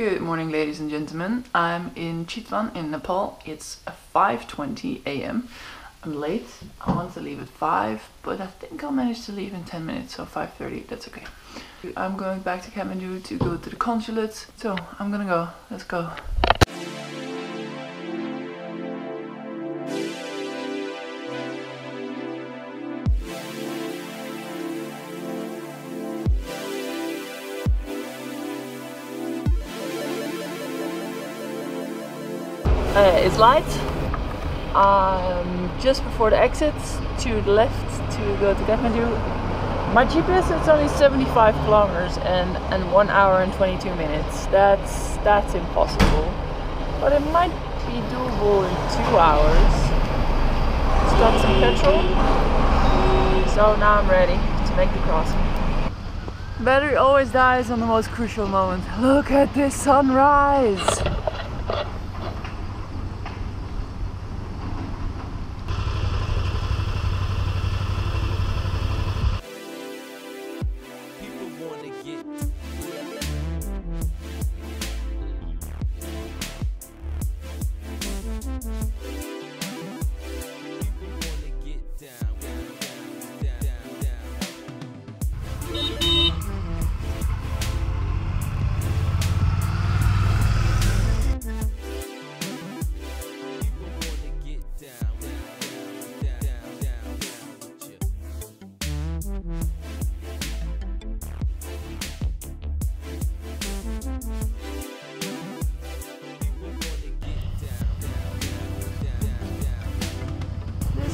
Good morning, ladies and gentlemen. I'm in Chitwan in Nepal. It's 5:20 a.m. I'm late. I want to leave at 5, but I think I'll manage to leave in 10 minutes, so 5:30, that's okay. I'm going back to Kathmandu to go to the consulate, so I'm gonna go. Let's go. It's light. Just before the exit to the left to go to Kathmandu. My GPS is only 75 kilometers and 1 hour and 22 minutes. That's impossible, but it might be doable in 2 hours. Just got some petrol, so now I'm ready to make the crossing. Battery always dies on the most crucial moment. Look at this sunrise.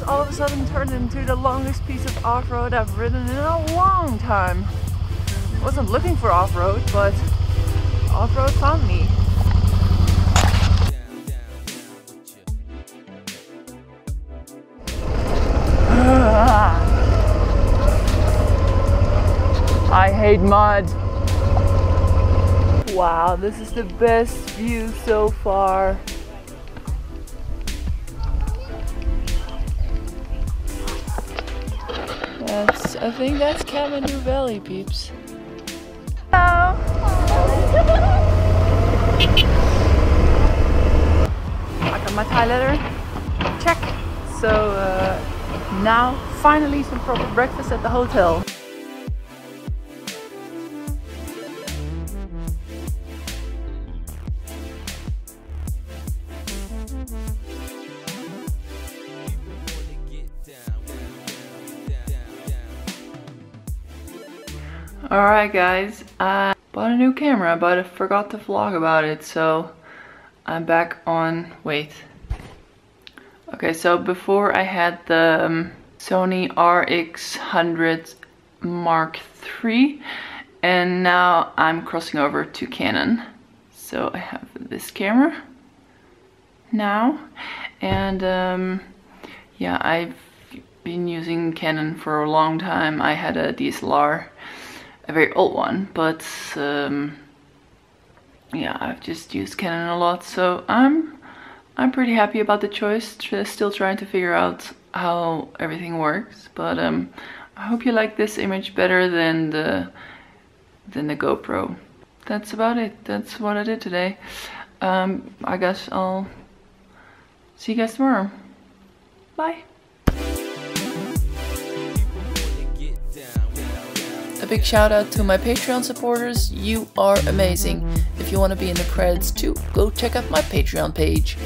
All of a sudden turned into the longest piece of off-road I've ridden in a long time. I wasn't looking for off-road, but off-road found me. I hate mud. Wow, this is the best view so far. I think that's Kamenu Valley, peeps. Hello! I got my Thai letter. Check! So now finally some proper breakfast at the hotel. Alright guys, I bought a new camera, but I forgot to vlog about it, so I'm back on... wait. Okay, so before I had the Sony RX100 Mark III, and now I'm crossing over to Canon. So I have this camera now, and yeah, I've been using Canon for a long time. I had a DSLR. A very old one, but yeah, I've just used Canon a lot, so I'm pretty happy about the choice. Still trying to figure out how everything works, but I hope you like this image better than the GoPro. That's about it. That's what I did today. I guess I'll see you guys tomorrow. Bye. A big shout out to my Patreon supporters, you are amazing. If you want to be in the credits too, go check out my Patreon page.